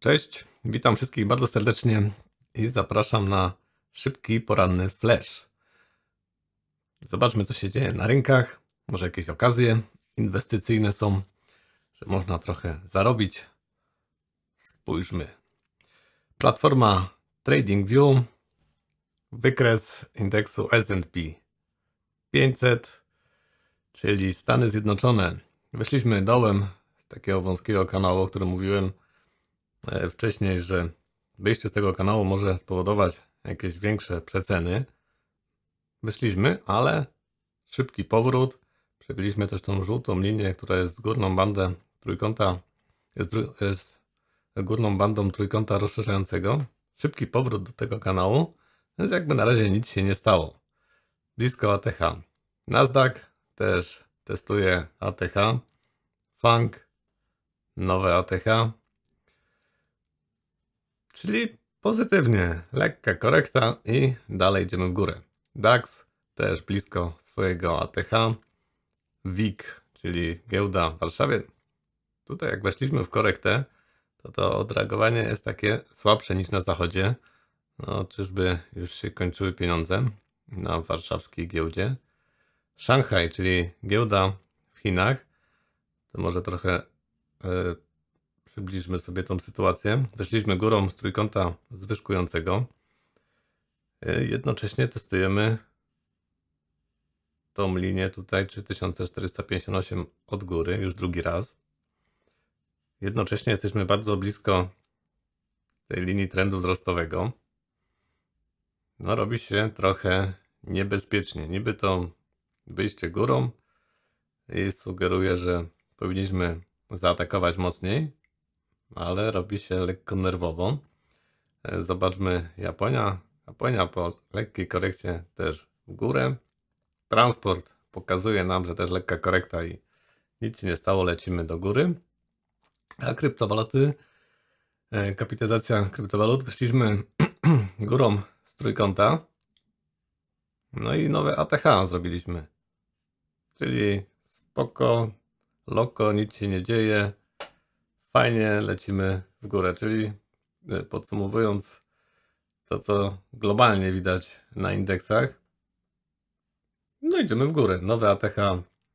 Cześć, witam wszystkich bardzo serdecznie i zapraszam na szybki poranny flash. Zobaczmy, co się dzieje na rynkach, może jakieś okazje inwestycyjne są, że można trochę zarobić. Spójrzmy. Platforma TradingView, wykres indeksu S&P 500, czyli Stany Zjednoczone. Weszliśmy dołem z takiego wąskiego kanału, o którym mówiłem wcześniej, że wyjście z tego kanału może spowodować jakieś większe przeceny. Wyszliśmy, ale szybki powrót. Przebiliśmy też tą żółtą linię, która jest górną bandą trójkąta, rozszerzającego. Szybki powrót do tego kanału, więc jakby na razie nic się nie stało. Blisko ATH. NASDAQ też testuje ATH. FANG, nowe ATH. Czyli pozytywnie, lekka korekta i dalej idziemy w górę. DAX też blisko swojego ATH. WIG, czyli giełda w Warszawie. Tutaj jak weszliśmy w korektę, to odreagowanie jest takie słabsze niż na zachodzie. No czyżby już się kończyły pieniądze na warszawskiej giełdzie. Szanghaj, czyli giełda w Chinach. To może trochę... Przybliżmy sobie tą sytuację. Weszliśmy górą z trójkąta zwyżkującego. Jednocześnie testujemy tą linię tutaj 3458 od góry, już drugi raz. Jednocześnie jesteśmy bardzo blisko tej linii trendu wzrostowego. No robi się trochę niebezpiecznie. Niby to wyjście górą i sugeruje, że powinniśmy zaatakować mocniej, ale robi się lekko nerwowo. Zobaczmy Japonia. Japonia po lekkiej korekcie też w górę. Transport pokazuje nam, że też lekka korekta i nic się nie stało, lecimy do góry. A kryptowaluty, kapitalizacja kryptowalut, wyszliśmy górą z trójkąta. No i nowe ATH zrobiliśmy. Czyli spoko, loko, nic się nie dzieje. Fajnie lecimy w górę, czyli podsumowując to, co globalnie widać na indeksach, no idziemy w górę. Nowe ATH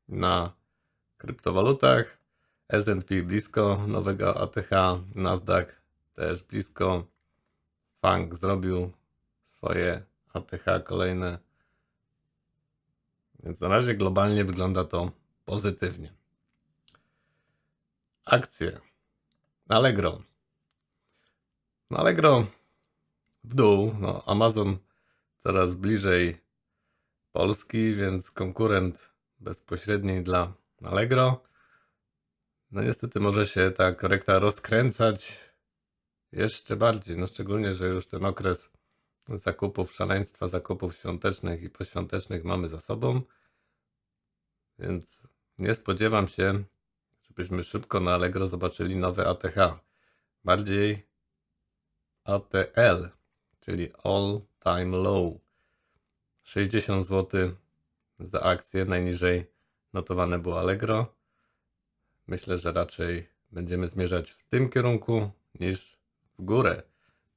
na kryptowalutach, S&P blisko nowego ATH, NASDAQ też blisko, FANG zrobił swoje ATH kolejne, więc na razie globalnie wygląda to pozytywnie. Akcje. Allegro. Allegro w dół. No, Amazon coraz bliżej Polski, więc konkurent bezpośredni dla Allegro. No niestety może się ta korekta rozkręcać jeszcze bardziej. No szczególnie, że już ten okres zakupów, szaleństwa, zakupów świątecznych i poświątecznych mamy za sobą. Więc nie spodziewam się, byśmy szybko na Allegro zobaczyli nowe ATH. Bardziej ATL, czyli All Time Low. 60 zł za akcję. Najniżej notowane było Allegro. Myślę, że raczej będziemy zmierzać w tym kierunku niż w górę.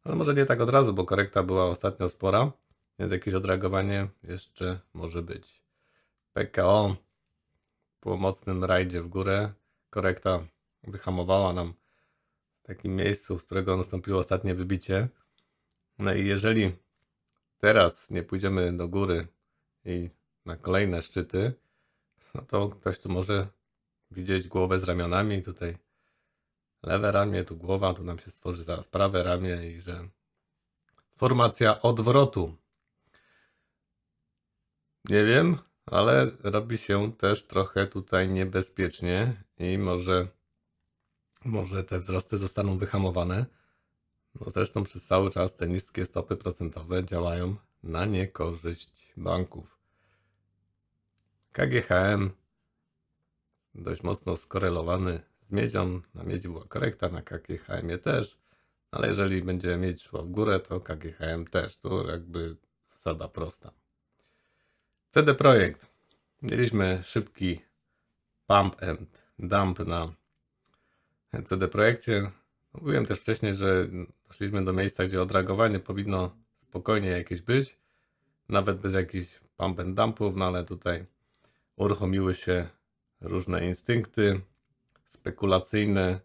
Ale może nie tak od razu, bo korekta była ostatnio spora, więc jakieś odreagowanie jeszcze może być. PKO po mocnym rajdzie w górę. Korekta wyhamowała nam w takim miejscu, z którego nastąpiło ostatnie wybicie. No i jeżeli teraz nie pójdziemy do góry i na kolejne szczyty, no to ktoś tu może widzieć głowę z ramionami. Tutaj lewe ramię, tu głowa, tu nam się stworzy zaraz prawe ramię i że formacja odwrotu. Nie wiem, ale robi się też trochę tutaj niebezpiecznie i może te wzrosty zostaną wyhamowane. No zresztą przez cały czas te niskie stopy procentowe działają na niekorzyść banków. KGHM dość mocno skorelowany z miedzią. Na miedzi była korekta, na KGHM-ie też. Ale jeżeli będzie miedź szła w górę, to KGHM też. Tu jakby zasada prosta. CD Projekt. Mieliśmy szybki pump and dump na CD Projekcie. Mówiłem też wcześniej, że doszliśmy do miejsca, gdzie odreagowanie powinno spokojnie jakieś być, nawet bez jakichś pump and dumpów, no ale tutaj uruchomiły się różne instynkty spekulacyjne,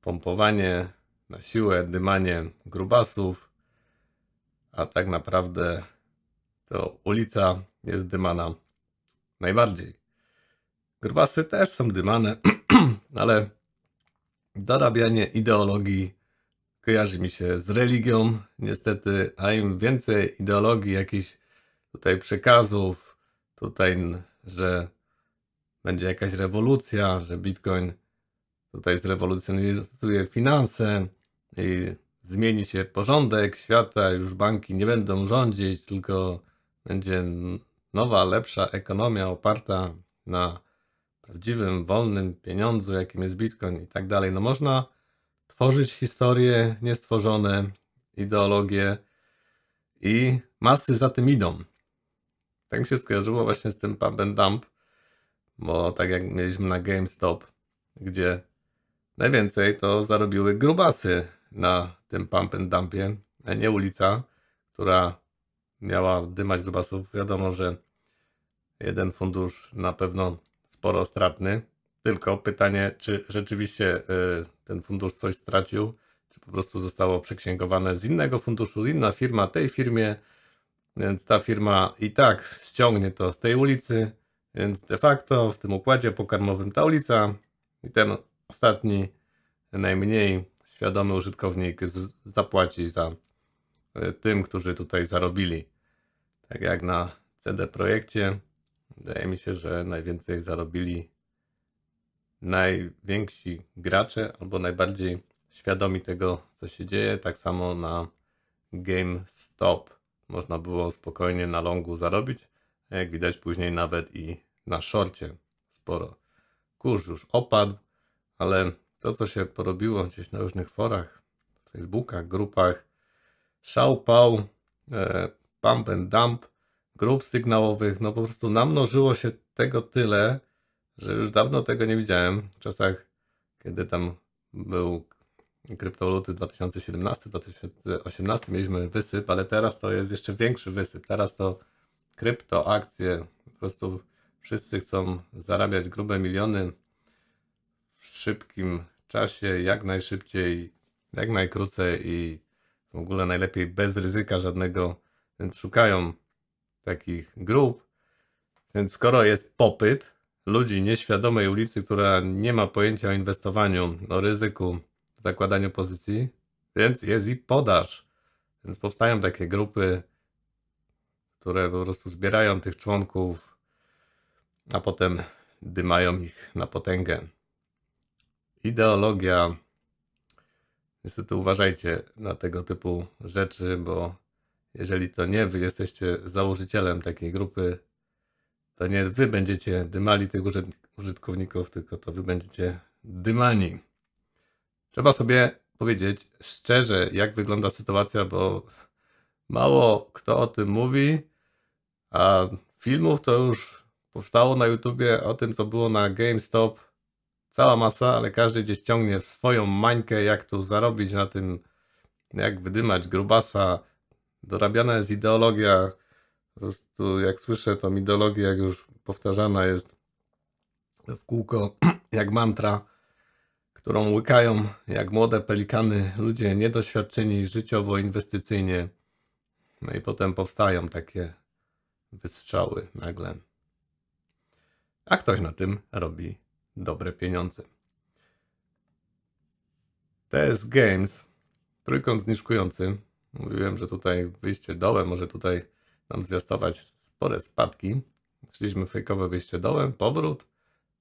pompowanie na siłę, dymanie grubasów, a tak naprawdę to ulica jest dymana najbardziej. Grubasy też są dymane, ale dorabianie ideologii kojarzy mi się z religią, niestety, a im więcej ideologii, jakichś tutaj przekazów, tutaj, że będzie jakaś rewolucja, że Bitcoin tutaj zrewolucjonizuje finanse i zmieni się porządek świata, już banki nie będą rządzić, tylko będzie nowa, lepsza ekonomia oparta na prawdziwym, wolnym pieniądzu, jakim jest Bitcoin i tak dalej. No można tworzyć historie niestworzone, ideologie i masy za tym idą. Tak mi się skojarzyło właśnie z tym pump and dump, bo tak jak mieliśmy na GameStop, gdzie najwięcej to zarobiły grubasy na tym pump and dumpie, a nie ulica, która miała dymać grubasów. Wiadomo, że jeden fundusz na pewno sporo stratny, tylko pytanie, czy rzeczywiście ten fundusz coś stracił, czy po prostu zostało przeksięgowane z innego funduszu, z inna firma tej firmie, więc ta firma i tak ściągnie to z tej ulicy, więc de facto w tym układzie pokarmowym ta ulica i ten ostatni, najmniej świadomy użytkownik zapłaci za tym, którzy tutaj zarobili. Tak jak na CD Projekcie, wydaje mi się, że najwięcej zarobili najwięksi gracze albo najbardziej świadomi tego, co się dzieje. Tak samo na GameStop można było spokojnie na longu zarobić, a jak widać później nawet i na shorcie sporo. Kurs już opadł, ale to, co się porobiło gdzieś na różnych forach, Facebookach, grupach, szałpał, pump and dump, grup sygnałowych, no po prostu namnożyło się tego tyle, że już dawno tego nie widziałem. W czasach, kiedy tam był kryptowaluty 2017-2018, mieliśmy wysyp, ale teraz to jest jeszcze większy wysyp. Teraz to krypto, akcje, po prostu wszyscy chcą zarabiać grube miliony w szybkim czasie, jak najszybciej, jak najkrócej i w ogóle najlepiej bez ryzyka żadnego, więc szukają takich grup. Więc skoro jest popyt ludzi nieświadomej ulicy, która nie ma pojęcia o inwestowaniu, o ryzyku, zakładaniu pozycji, więc jest i podaż. Więc powstają takie grupy, które po prostu zbierają tych członków, a potem dymają ich na potęgę. Ideologia. Niestety uważajcie na tego typu rzeczy, bo jeżeli to nie wy jesteście założycielem takiej grupy, to nie wy będziecie dymali tych użytkowników, tylko to wy będziecie dymani. Trzeba sobie powiedzieć szczerze, jak wygląda sytuacja, bo mało kto o tym mówi, a filmów to już powstało na YouTubie o tym, co było na GameStop. Cała masa, ale każdy gdzieś ciągnie swoją mańkę, jak tu zarobić na tym, jak wydymać grubasa. Dorabiana jest ideologia, po prostu jak słyszę tą ideologię, jak już powtarzana jest w kółko, jak mantra, którą łykają jak młode pelikany ludzie niedoświadczeni życiowo, inwestycyjnie. No i potem powstają takie wystrzały nagle. A ktoś na tym robi dobre pieniądze. T.S. Games, trójkąt zniżkujący. Mówiłem, że tutaj wyjście dołem może tutaj nam zwiastować spore spadki. Szliśmy fejkowe wyjście dołem, powrót,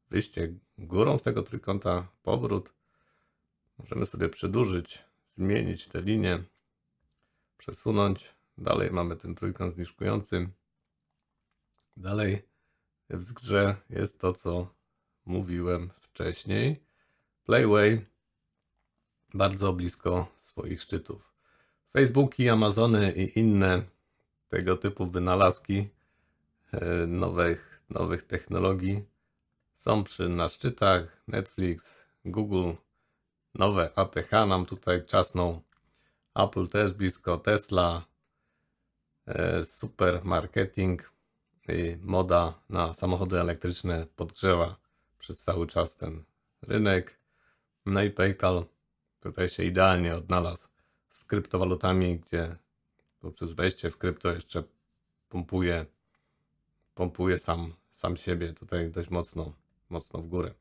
wyjście górą z tego trójkąta, powrót. Możemy sobie przedłużyć, zmienić te linie, przesunąć. Dalej mamy ten trójkąt zniżkujący. Dalej w grze jest to, co mówiłem wcześniej. Playway bardzo blisko swoich szczytów. Facebooki, Amazony i inne tego typu wynalazki nowych technologii są na szczytach. Netflix, Google Nowe ATH nam tutaj czasną. Apple też blisko, Tesla. Super marketing. Moda na samochody elektryczne podgrzewa przez cały czas ten rynek. No i PayPal tutaj się idealnie odnalazł z kryptowalutami, gdzie poprzez wejście w krypto jeszcze pompuje sam siebie tutaj dość mocno w górę.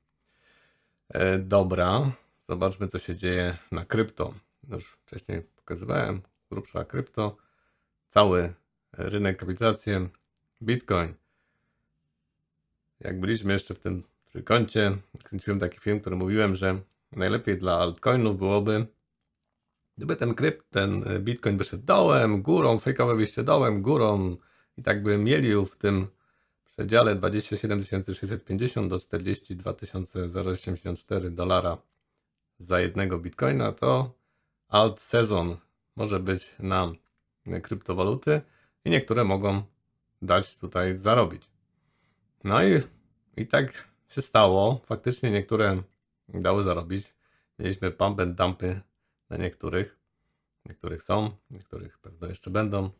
Dobra, zobaczmy, co się dzieje na krypto. Już wcześniej pokazywałem, grubsza krypto, cały rynek, kapitalizację, Bitcoin. Jak byliśmy jeszcze w tym trójkącie, kręciłem taki film, który mówiłem, że najlepiej dla altcoinów byłoby, gdyby ten Bitcoin wyszedł dołem, górą, fejkowe wyjście dołem, górą i tak by mielił w tym przedziale 27650 do 42084 dolara za jednego Bitcoina, to alt sezon może być na kryptowaluty i niektóre mogą dać tutaj zarobić. No i tak się stało. Faktycznie niektóre dały zarobić. Mieliśmy pump and dumpy na niektórych. Niektórych są, niektórych pewno jeszcze będą.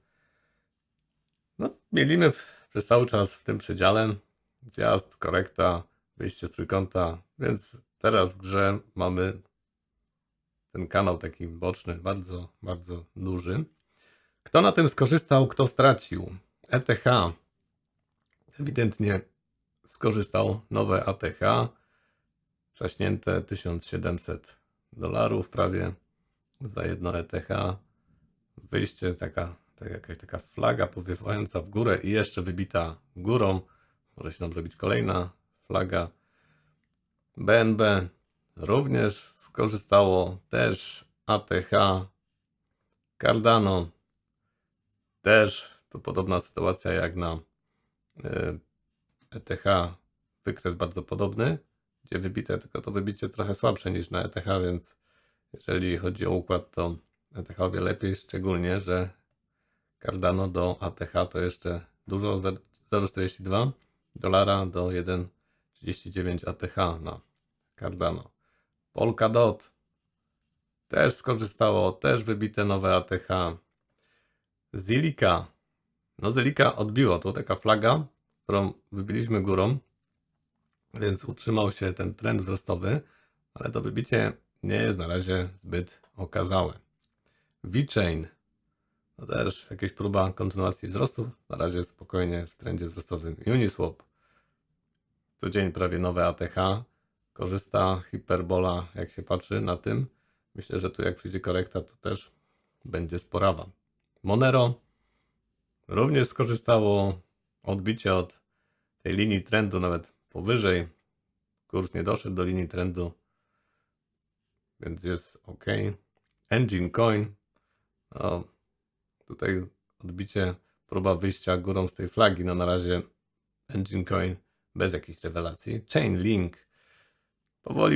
No, mielimy przez cały czas w tym przedziale. Zjazd, korekta, wyjście z trójkąta. Więc teraz w grze mamy ten kanał taki boczny, bardzo duży. Kto na tym skorzystał, kto stracił? ETH ewidentnie skorzystał, nowe ATH, trzaśnięte 1700 dolarów prawie za jedno ETH, wyjście, jakaś taka flaga powiewająca w górę i jeszcze wybita górą, może się nam zrobić kolejna flaga. BNB również skorzystało, też ATH, Cardano też. To podobna sytuacja jak na ETH, wykres bardzo podobny, gdzie wybite, tylko to wybicie trochę słabsze niż na ETH, więc jeżeli chodzi o układ, to ETH o wiele lepiej, szczególnie że Cardano do ATH to jeszcze dużo, 0,42 dolara do 1,39 ATH na Cardano. Polkadot też skorzystało, też wybite nowe ATH. Zilliqa. No, Zilliqa odbiło, to taka flaga, którą wybiliśmy górą, więc utrzymał się ten trend wzrostowy, ale to wybicie nie jest na razie zbyt okazałe. VeChain, no też jakaś próba kontynuacji wzrostu, na razie spokojnie w trendzie wzrostowym. Uniswap, co dzień prawie nowe ATH, korzysta, Hyperbola, jak się patrzy na tym. Myślę, że tu jak przyjdzie korekta, to też będzie sporawa. Monero również skorzystało, odbicie od tej linii trendu, nawet powyżej. Kurs nie doszedł do linii trendu, więc jest ok. Engine Coin, no, tutaj odbicie, próba wyjścia górą z tej flagi. No, na razie Engine Coin bez jakichś rewelacji. Chain Link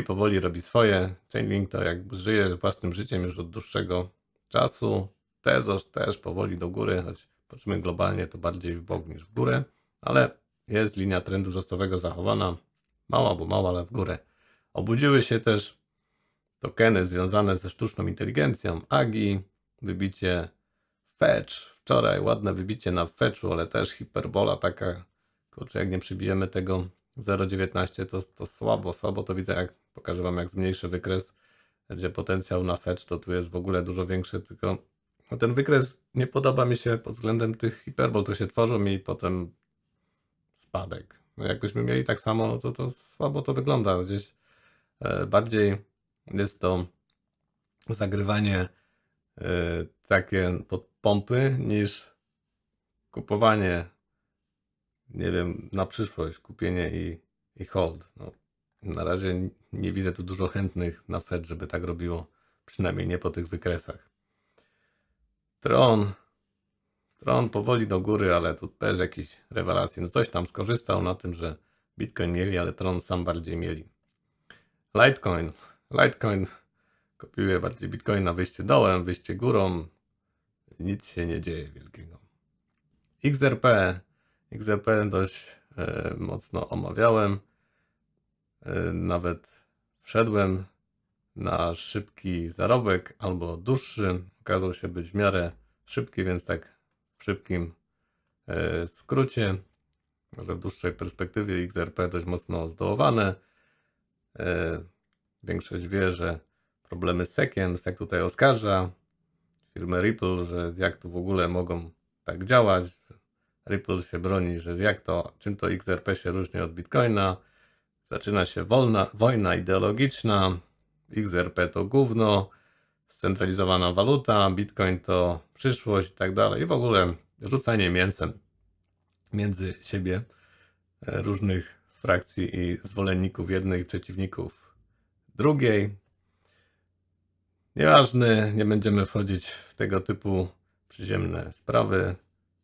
powoli robi swoje. Chain Link to jak żyje własnym życiem już od dłuższego czasu. Tezos też powoli do góry, choć patrzymy globalnie, to bardziej w bok niż w górę, ale jest linia trendu wzrostowego zachowana, mała, bo mała, ale w górę. Obudziły się też tokeny związane ze sztuczną inteligencją, AGI, wybicie Fetch, wczoraj ładne wybicie na Fetchu, ale też hiperbola taka, kurczę, jak nie przybijemy tego 0,19, to słabo to widzę, jak pokażę Wam, jak zmniejszy wykres, gdzie potencjał na Fetch to tu jest w ogóle dużo większy, tylko ten wykres nie podoba mi się pod względem tych hiperbol, które się tworzą i potem spadek. No jakbyśmy mieli tak samo, no to słabo to wygląda. Gdzieś bardziej jest to zagrywanie takie pod pompy niż kupowanie, nie wiem, na przyszłość, kupienie i hold. No, na razie nie widzę tu dużo chętnych na Fed, żeby tak robiło, przynajmniej nie po tych wykresach. Tron powoli do góry, ale tu też jakieś rewelacje. No coś tam skorzystał na tym, że Bitcoin mieli, ale Tron sam bardziej mieli. Litecoin kopiuje bardziej Bitcoin na wyjście dołem, wyjście górą. Nic się nie dzieje wielkiego. XRP dość mocno omawiałem. Nawet wszedłem na szybki zarobek albo dłuższy, okazał się być w miarę szybki, więc tak w szybkim skrócie, może w dłuższej perspektywie XRP dość mocno zdołowane. Większość wie, że problemy z SEC-iem, SEC tutaj oskarża firmę Ripple, że jak tu w ogóle mogą tak działać. Ripple się broni, że jak to, czym to XRP się różni od Bitcoina. Zaczyna się wojna ideologiczna, XRP to gówno, scentralizowana waluta, Bitcoin to przyszłość i tak dalej. I w ogóle rzucanie mięsem między siebie różnych frakcji i zwolenników jednej, przeciwników drugiej. Nieważne, nie będziemy wchodzić w tego typu przyziemne sprawy.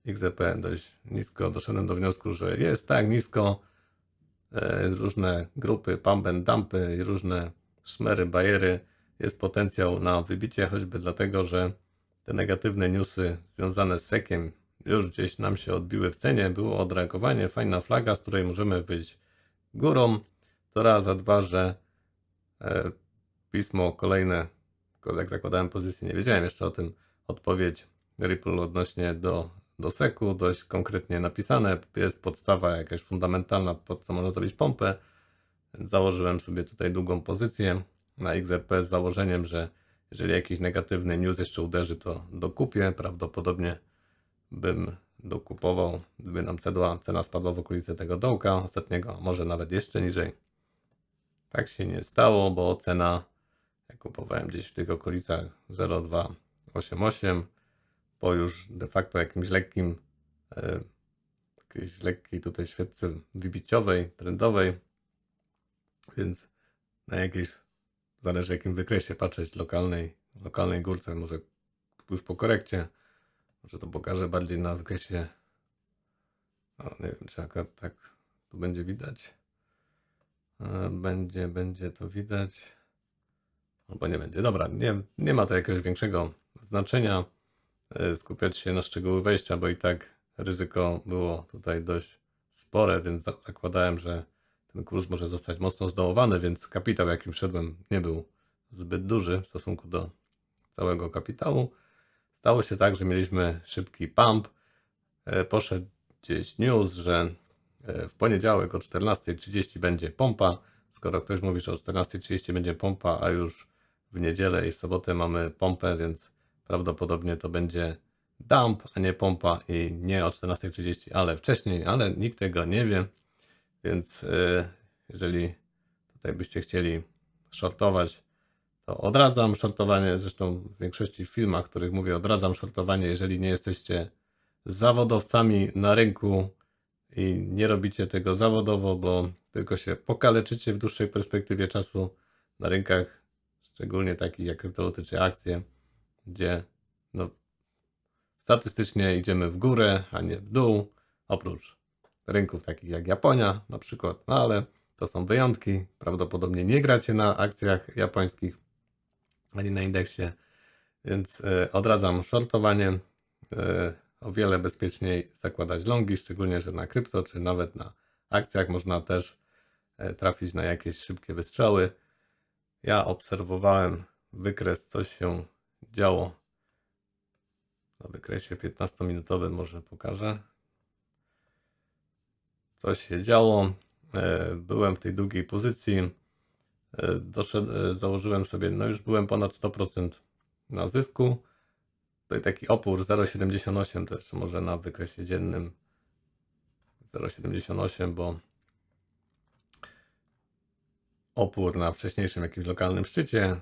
XRP dość nisko, doszedłem do wniosku, że jest tak nisko. Różne grupy, pump and dumpy i różne szmery, bajery. Jest potencjał na wybicie, choćby dlatego, że te negatywne newsy związane z SEC-iem już gdzieś nam się odbiły w cenie. Było odreagowanie, fajna flaga, z której możemy być górą. To raz, a dwa, że pismo kolejne, jak zakładałem pozycję, nie wiedziałem jeszcze o tym, odpowiedź Ripple odnośnie do SEC-u, dość konkretnie napisane, jest podstawa jakaś fundamentalna, pod co można zrobić pompę. Założyłem sobie tutaj długą pozycję na XRP z założeniem, że jeżeli jakiś negatywny news jeszcze uderzy, to dokupię. Prawdopodobnie bym dokupował, gdyby nam cena spadła w okolicy tego dołka ostatniego, a może nawet jeszcze niżej. Tak się nie stało, bo cena, jak kupowałem gdzieś w tych okolicach 0,288, po już de facto jakimś lekkim, jakiejś lekkiej tutaj świeczce wybiciowej, trendowej, więc na jakiejś, zależy jakim wykresie patrzeć, lokalnej górce, może już po korekcie, może to pokażę bardziej na wykresie, no nie wiem, czy akurat tak tu będzie widać, będzie to widać, albo nie będzie, dobra, nie ma to jakiegoś większego znaczenia, skupiać się na szczegóły wejścia, bo i tak ryzyko było tutaj dość spore, więc zakładałem, że ten kurs może zostać mocno zdołowany, więc kapitał, jakim wszedłem, nie był zbyt duży w stosunku do całego kapitału. Stało się tak, że mieliśmy szybki pump. Poszedł gdzieś news, że w poniedziałek o 14:30 będzie pompa. Skoro ktoś mówi, że o 14:30 będzie pompa, a już w niedzielę i w sobotę mamy pompę, więc prawdopodobnie to będzie dump, a nie pompa i nie o 14:30, ale wcześniej, ale nikt tego nie wie, więc jeżeli tutaj byście chcieli shortować, to odradzam shortowanie, zresztą w większości filmach, w których mówię, odradzam shortowanie, jeżeli nie jesteście zawodowcami na rynku i nie robicie tego zawodowo, bo tylko się pokaleczycie w dłuższej perspektywie czasu na rynkach, szczególnie takich jak kryptowaluty czy akcje, gdzie no, statystycznie idziemy w górę, a nie w dół, oprócz rynków takich jak Japonia na przykład, no ale to są wyjątki, prawdopodobnie nie gracie na akcjach japońskich, ani na indeksie, więc odradzam shortowanie, o wiele bezpieczniej zakładać longi, szczególnie, że na krypto, czy nawet na akcjach można też trafić na jakieś szybkie wystrzały. Ja obserwowałem wykres, coś się działo na wykresie 15-minutowym, może pokażę. Coś się działo, byłem w tej długiej pozycji, założyłem sobie, no już byłem ponad 100% na zysku. Tutaj taki opór 0,78, to jeszcze może na wykresie dziennym 0,78, bo opór na wcześniejszym jakimś lokalnym szczycie.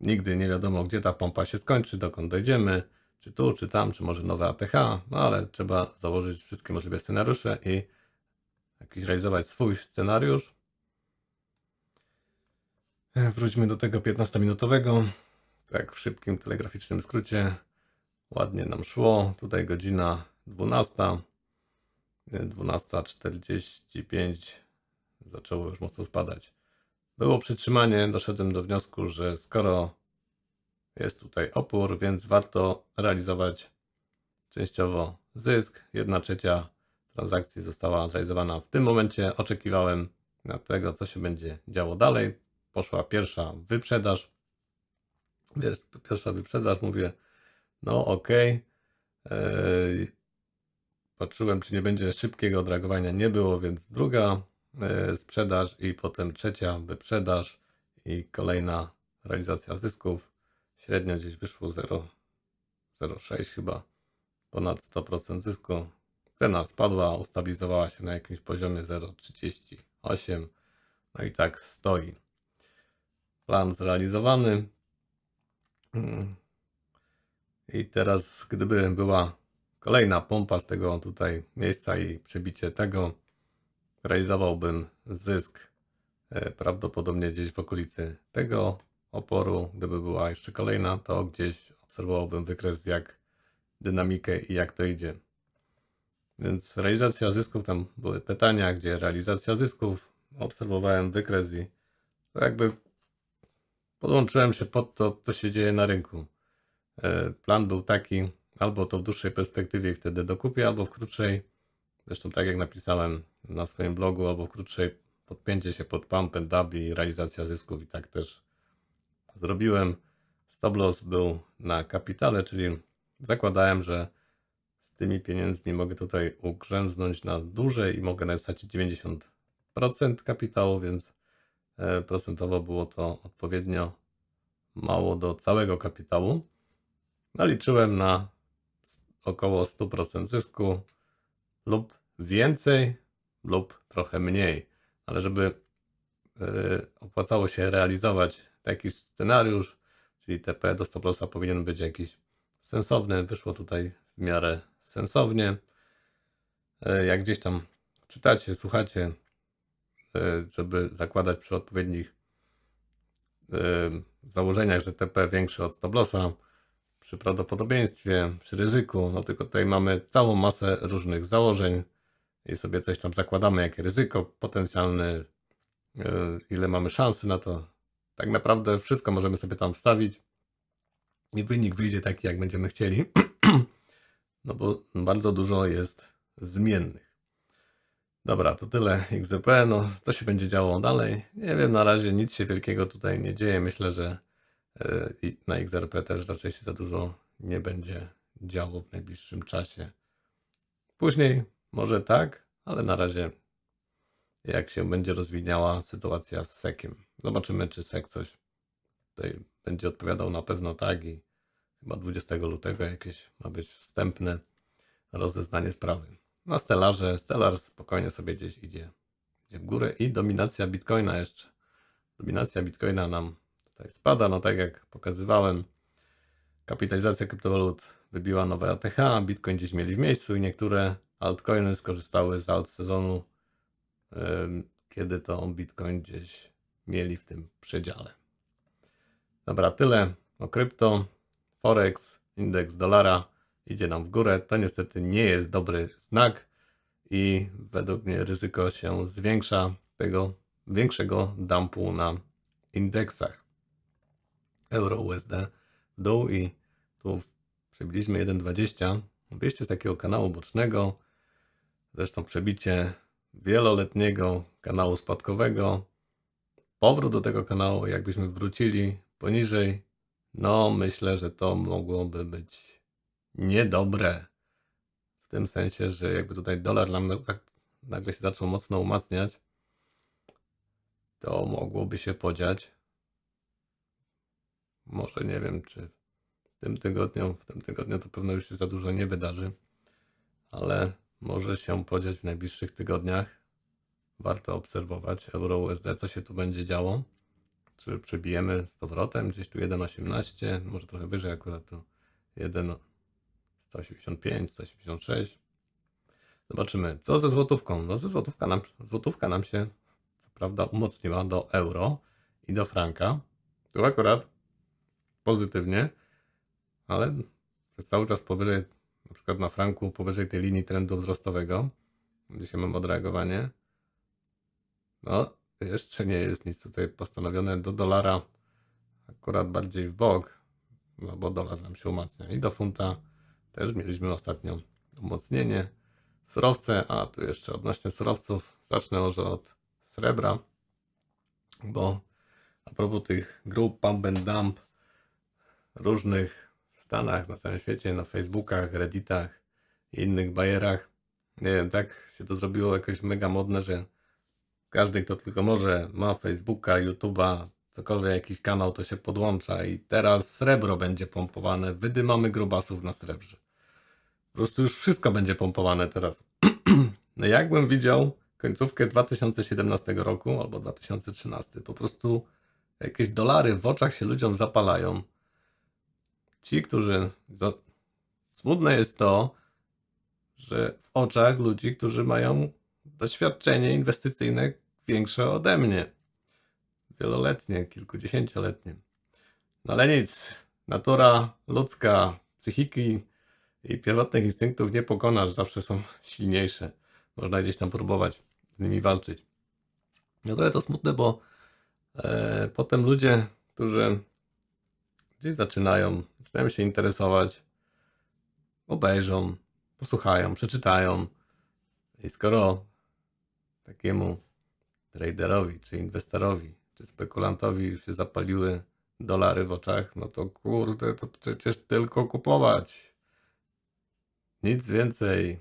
Nigdy nie wiadomo, gdzie ta pompa się skończy, dokąd dojdziemy, czy tu, czy tam, czy może nowe ATH, no ale trzeba założyć wszystkie możliwe scenariusze i jakiś realizować swój scenariusz. Wróćmy do tego 15-minutowego, tak w szybkim telegraficznym skrócie. Ładnie nam szło, tutaj godzina 12:45 zaczęło już mocno spadać. Było przytrzymanie, doszedłem do wniosku, że skoro jest tutaj opór, więc warto realizować częściowo zysk. 1/3 transakcji została zrealizowana w tym momencie. Oczekiwałem na tego, co się będzie działo dalej. poszła pierwsza wyprzedaż. Pierwsza wyprzedaż, mówię, no okej. Patrzyłem, czy nie będzie szybkiego dragowania, nie było, więc druga sprzedaż i potem trzecia wyprzedaż i kolejna realizacja zysków. Średnio gdzieś wyszło 0,06 chyba, ponad 100% zysku. Cena spadła, ustabilizowała się na jakimś poziomie 0,38. No i tak stoi. Plan zrealizowany. I teraz, gdyby była kolejna pompa z tego tutaj miejsca i przebicie tego, realizowałbym zysk prawdopodobnie gdzieś w okolicy tego oporu. Gdyby była jeszcze kolejna, to gdzieś obserwowałbym wykres, jak dynamikę i jak to idzie. Więc realizacja zysków, tam były pytania, gdzie realizacja zysków, obserwowałem wykres i jakby podłączyłem się pod to, co się dzieje na rynku. Plan był taki, albo to w dłuższej perspektywie i wtedy dokupię, albo w krótszej, zresztą tak jak napisałem na swoim blogu, albo w krótszej podpięcie się pod pump and dump i realizacja zysków i tak też zrobiłem. Stop loss był na kapitale, czyli zakładałem, że z tymi pieniędzmi mogę tutaj ugrzęznąć na dłużej i mogę nastracić 90% kapitału, więc procentowo było to odpowiednio mało do całego kapitału. Naliczyłem na około 100% zysku lub więcej lub trochę mniej, ale żeby opłacało się realizować taki scenariusz, czyli TP do stop lossa powinien być jakiś sensowny, wyszło tutaj w miarę sensownie. Jak gdzieś tam czytacie, słuchacie, żeby zakładać przy odpowiednich założeniach, że TP większe od stop lossa, przy prawdopodobieństwie, przy ryzyku, no tylko tutaj mamy całą masę różnych założeń i sobie coś tam zakładamy, jakie ryzyko potencjalne, ile mamy szansy na to. Tak naprawdę wszystko możemy sobie tam wstawić i wynik wyjdzie taki, jak będziemy chcieli, no bo bardzo dużo jest zmiennych. Dobra, to tyle XRP, no co się będzie działo dalej? Nie wiem, na razie nic się wielkiego tutaj nie dzieje, myślę, że i na XRP też raczej się za dużo nie będzie działo w najbliższym czasie. Później może tak, ale na razie jak się będzie rozwijała sytuacja z SEC-iem. Zobaczymy, czy SEC coś tutaj będzie odpowiadał, na pewno tak i chyba 20 lutego jakieś ma być wstępne rozeznanie sprawy. Na Stellarze, Stellar spokojnie sobie gdzieś idzie w górę i dominacja Bitcoina jeszcze. Dominacja Bitcoina nam tutaj spada, no tak jak pokazywałem, kapitalizacja kryptowalut wybiła nowe ATH, Bitcoin gdzieś mieli w miejscu i niektóre altcoiny skorzystały z alt sezonu, kiedy to Bitcoin gdzieś mieli w tym przedziale. Dobra, tyle o krypto. Forex, indeks dolara idzie nam w górę, to niestety nie jest dobry znak i według mnie ryzyko się zwiększa tego większego dumpu na indeksach. Euro USD w dół i tu przebiliśmy 1,20. Wyjście z takiego kanału bocznego, zresztą przebicie wieloletniego kanału spadkowego, powrót do tego kanału, jakbyśmy wrócili poniżej, no myślę, że to mogłoby być niedobre. W tym sensie, że jakby tutaj dolar nam nagle się zaczął mocno umacniać, to mogłoby się podziać. Może nie wiem, czy w tym tygodniu to pewno już się za dużo nie wydarzy, ale może się podziać w najbliższych tygodniach. Warto obserwować euro USD, co się tu będzie działo. Czy przebijemy z powrotem gdzieś tu 1,18, może trochę wyżej akurat tu 1,185, 186. Zobaczymy, co ze złotówką. No złotówka nam się co prawda umocniła do euro i do franka. Tu akurat pozytywnie, ale przez cały czas powyżej, na przykład na franku, powyżej tej linii trendu wzrostowego, gdzie się mamy odreagowanie. No, jeszcze nie jest nic tutaj postanowione. Do dolara akurat bardziej w bok, no bo dolar nam się umacnia. I do funta też mieliśmy ostatnio umocnienie. Surowce, a tu jeszcze odnośnie surowców, zacznę może od srebra, bo a propos tych grup pump and dump różnych w Stanach, na całym świecie, na Facebookach, Redditach i innych bajerach. Nie wiem, tak się to zrobiło jakoś mega modne, że każdy, kto tylko może, ma Facebooka, YouTube'a, cokolwiek, jakiś kanał, to się podłącza i teraz srebro będzie pompowane. Wydymamy grubasów na srebrze. Po prostu już wszystko będzie pompowane teraz. No jakbym widział końcówkę 2017 roku albo 2013, po prostu jakieś dolary w oczach się ludziom zapalają. Ci, którzy... Smutne jest to, że w oczach ludzi, którzy mają doświadczenie inwestycyjne większe ode mnie. Wieloletnie, kilkudziesięcioletnie. No ale nic, natura ludzka, psychiki i pierwotnych instynktów nie pokonasz, zawsze są silniejsze. Można gdzieś tam próbować z nimi walczyć. No trochę to smutne, bo potem ludzie, którzy gdzieś zaczynają się interesować, obejrzą, posłuchają, przeczytają. I skoro takiemu traderowi, czy inwestorowi, czy spekulantowi już się zapaliły dolary w oczach, no to kurde, to przecież tylko kupować. Nic więcej.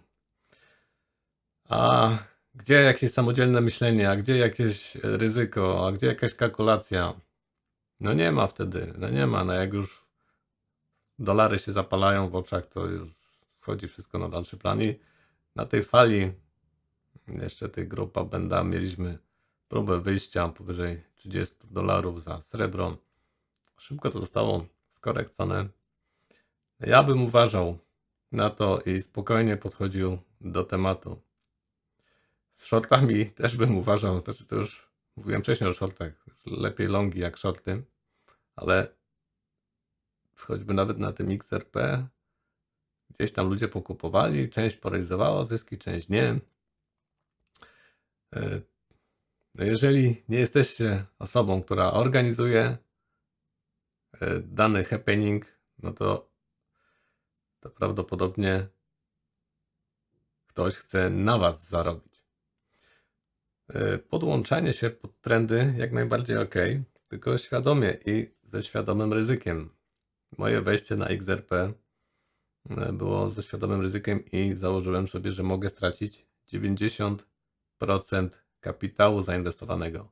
A gdzie jakieś samodzielne myślenie, a gdzie jakieś ryzyko, a gdzie jakaś kalkulacja? No nie ma wtedy, no nie ma. No jak już dolary się zapalają w oczach, to już schodzi wszystko na dalszy plan. I na tej fali jeszcze tych grupa będą, mieliśmy próbę wyjścia powyżej $30 za srebro. Szybko to zostało skorekcone. Ja bym uważał na to i spokojnie podchodził do tematu. Z shortami też bym uważał, to już mówiłem wcześniej o shortach, lepiej longi jak shorty, ale choćby nawet na tym XRP gdzieś tam ludzie pokupowali, część porealizowała zyski, część nie. No jeżeli nie jesteście osobą, która organizuje dany happening, no to prawdopodobnie ktoś chce na was zarobić. Podłączanie się pod trendy jak najbardziej ok, tylko świadomie i ze świadomym ryzykiem. Moje wejście na XRP było ze świadomym ryzykiem i założyłem sobie, że mogę stracić 90% kapitału zainwestowanego.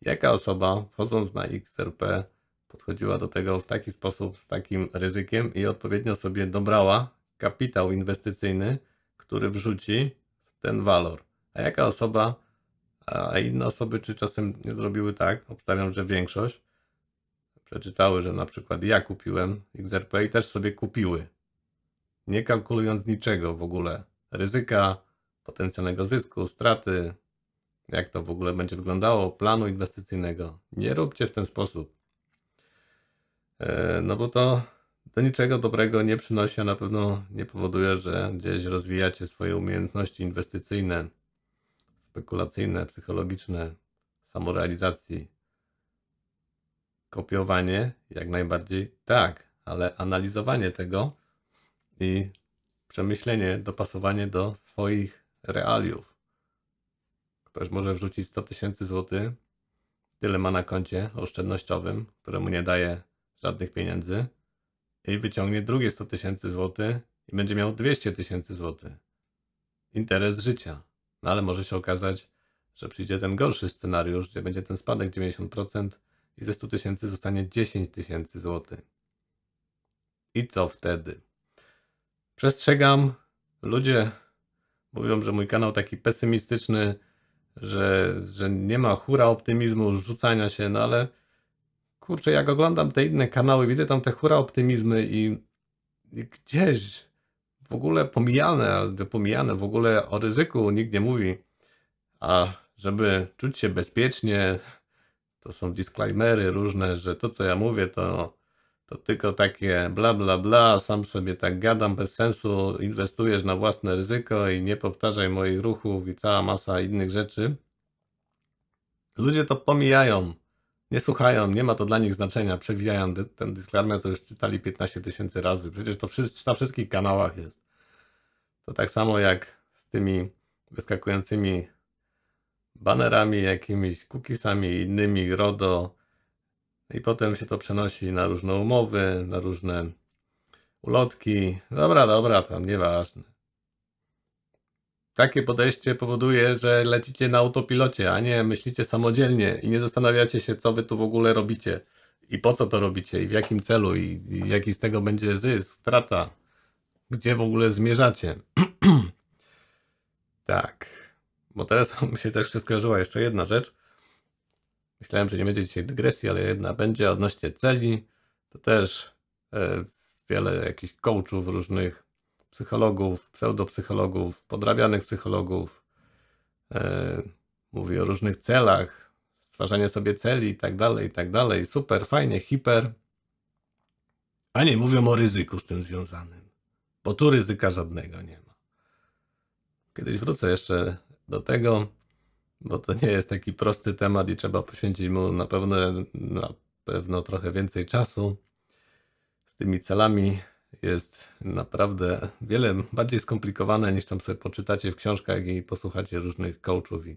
Jaka osoba, wchodząc na XRP, podchodziła do tego w taki sposób, z takim ryzykiem i odpowiednio sobie dobrała kapitał inwestycyjny, który wrzuci w ten walor. A jaka osoba, a inne osoby, czy czasem nie zrobiły tak, obstawiam, że większość, przeczytały, że na przykład ja kupiłem XRP i też sobie kupiły. Nie kalkulując niczego w ogóle. Ryzyka, potencjalnego zysku, straty, jak to w ogóle będzie wyglądało, planu inwestycyjnego. Nie róbcie w ten sposób. No bo to do niczego dobrego nie przynosi, a na pewno nie powoduje, że gdzieś rozwijacie swoje umiejętności inwestycyjne, spekulacyjne, psychologiczne, samorealizacji. Kopiowanie jak najbardziej tak, ale analizowanie tego i przemyślenie, dopasowanie do swoich realiów. Ktoś może wrzucić 100 000 złotych, tyle ma na koncie oszczędnościowym, któremu nie daje żadnych pieniędzy i wyciągnie drugie 100 000 złotych i będzie miał 200 000 złotych. Interes życia. No ale może się okazać, że przyjdzie ten gorszy scenariusz, gdzie będzie ten spadek 90% i ze 100 000 zostanie 10 000 złotych. I co wtedy? Przestrzegam, ludzie mówią, że mój kanał taki pesymistyczny, że nie ma hura optymizmu, rzucania się, no ale kurczę, jak oglądam te inne kanały, widzę tam te hura optymizmy i gdzieś w ogóle pomijane w ogóle o ryzyku nikt nie mówi, a żeby czuć się bezpiecznie, to są disclaimery różne, że to co ja mówię to tylko takie bla bla bla, sam sobie tak gadam bez sensu, inwestujesz na własne ryzyko i nie powtarzaj moich ruchów i cała masa innych rzeczy. Ludzie to pomijają, nie słuchają, nie ma to dla nich znaczenia, przewijają ten disclaimer, to już czytali 15 000 razy, przecież to na wszystkich kanałach jest. To tak samo jak z tymi wyskakującymi banerami, jakimiś cookiesami, innymi, RODO, I potem się to przenosi na różne umowy, na różne ulotki. Dobra, tam nieważne. Takie podejście powoduje, że lecicie na autopilocie, a nie myślicie samodzielnie i nie zastanawiacie się, co wy tu w ogóle robicie i po co to robicie i w jakim celu i jaki z tego będzie zysk, strata, gdzie w ogóle zmierzacie. Tak, bo teraz mi się też skojarzyła jeszcze jedna rzecz. Myślałem, że nie będzie dzisiaj dygresji, ale jedna będzie odnośnie celi. To też wiele jakichś coachów różnych, psychologów, pseudopsychologów, podrabianych psychologów. Mówi o różnych celach, stwarzanie sobie celi i tak dalej. Super, fajnie, hiper. A nie mówią o ryzyku z tym związanym, bo tu ryzyka żadnego nie ma. Kiedyś wrócę jeszcze do tego, bo to nie jest taki prosty temat i trzeba poświęcić mu na pewno trochę więcej czasu. Z tymi celami jest naprawdę wiele bardziej skomplikowane, niż tam sobie poczytacie w książkach i posłuchacie różnych coachów i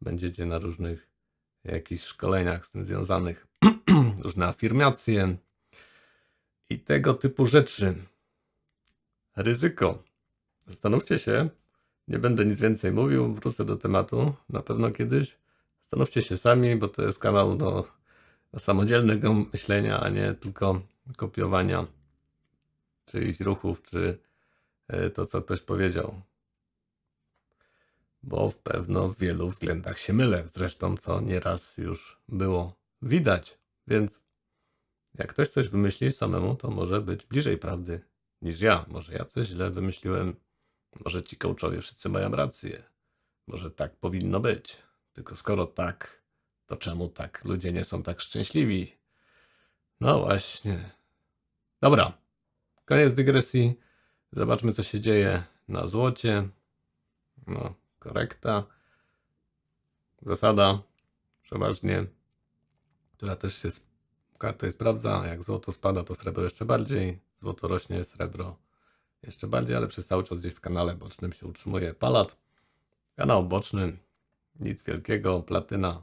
będziecie na różnych jakichś szkoleniach z tym związanych, różne afirmacje i tego typu rzeczy. Ryzyko. Zastanówcie się, nie będę nic więcej mówił, wrócę do tematu na pewno kiedyś. Zastanówcie się sami, bo to jest kanał do samodzielnego myślenia, a nie tylko kopiowania czyichś ruchów, czy to, co ktoś powiedział. Bo pewno w wielu względach się mylę, zresztą co nieraz już było widać. Więc jak ktoś coś wymyśli samemu, to może być bliżej prawdy niż ja. Może ja coś źle wymyśliłem, może ci coachowie wszyscy mają rację. Może tak powinno być. Tylko skoro tak, to czemu tak ludzie nie są tak szczęśliwi? No właśnie. Dobra. Koniec dygresji. Zobaczmy, co się dzieje na złocie. No, korekta. Zasada przeważnie, która też się sprawdza. Jak złoto spada, to srebro jeszcze bardziej. Złoto rośnie, srebro jeszcze bardziej, ale przez cały czas gdzieś w kanale bocznym się utrzymuje palat. Kanał boczny, nic wielkiego. Platyna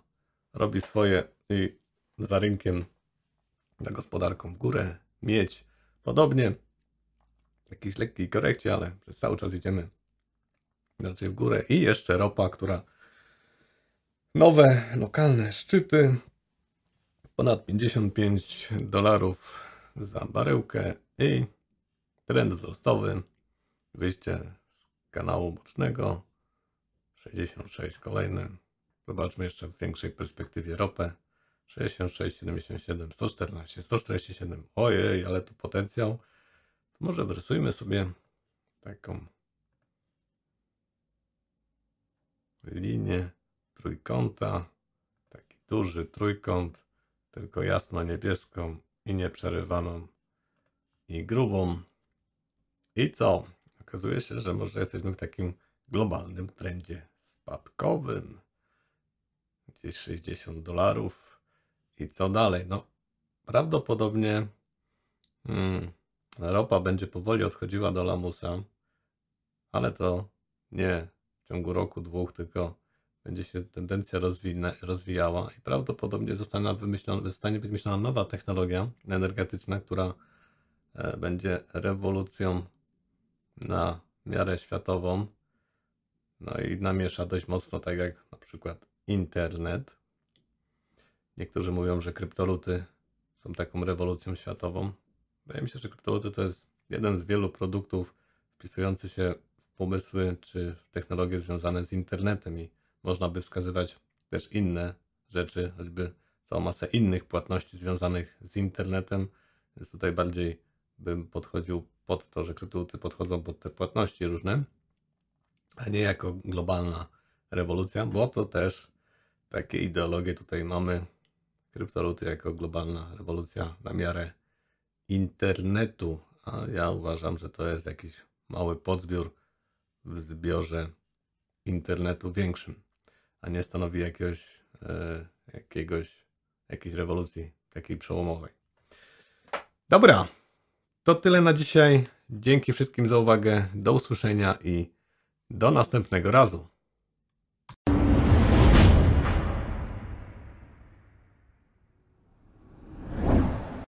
robi swoje i za rynkiem, za gospodarką w górę. Miedź podobnie. W jakiejś lekkiej korekcie, ale przez cały czas idziemy raczej w górę. I jeszcze ropa, która nowe, lokalne szczyty. Ponad $55 za baryłkę i trend wzrostowy. Wyjście z kanału bocznego. 66 kolejne. Zobaczmy jeszcze w większej perspektywie ropę. 66, 77, 114, 147. Ojej, ale tu potencjał. To może wrysujmy sobie taką linię trójkąta. Taki duży trójkąt, tylko jasno-niebieską i nieprzerywaną i grubą. I co? Okazuje się, że może jesteśmy w takim globalnym trendzie spadkowym. Gdzieś $60. I co dalej? No, prawdopodobnie ropa będzie powoli odchodziła do lamusa, ale to nie w ciągu roku, dwóch, tylko będzie się tendencja rozwijała i prawdopodobnie zostanie wymyślona nowa technologia energetyczna, która będzie rewolucją na miarę światową. No i namiesza dość mocno, tak jak na przykład internet. Niektórzy mówią, że kryptoluty są taką rewolucją światową. Wydaje mi się, że kryptoluty to jest jeden z wielu produktów wpisujący się w pomysły czy w technologie związane z internetem i można by wskazywać też inne rzeczy, choćby całą masę innych płatności związanych z internetem. Więc tutaj bardziej bym podchodził pod to, że kryptoluty podchodzą pod te płatności różne, a nie jako globalna rewolucja, bo to też takie ideologie tutaj mamy. Kryptoluty jako globalna rewolucja na miarę internetu, a ja uważam, że to jest jakiś mały podzbiór w zbiorze internetu większym, a nie stanowi jakiejś rewolucji takiej przełomowej. Dobra, to tyle na dzisiaj. Dzięki wszystkim za uwagę, do usłyszenia i do następnego razu.